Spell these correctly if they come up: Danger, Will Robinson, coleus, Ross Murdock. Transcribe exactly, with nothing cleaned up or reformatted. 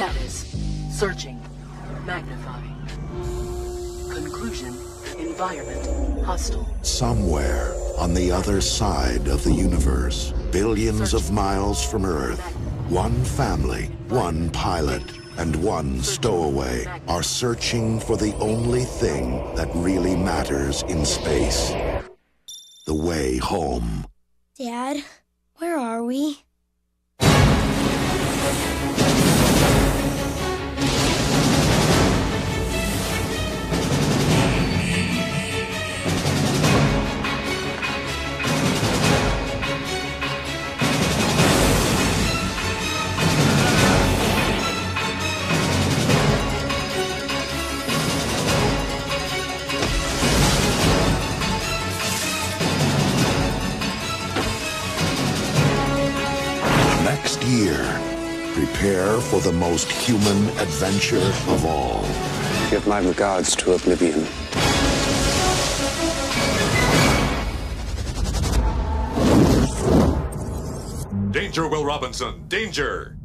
Status: searching, magnifying. Conclusion: environment hostile. Somewhere on the other side of the universe, billions of miles from Earth, one family, one pilot, and one stowaway are searching for the only thing that really matters in space: the way home. Dad, where are we? Year. Prepare for the most human adventure of all. Give my regards to Oblivion. Danger, Will Robinson. Danger!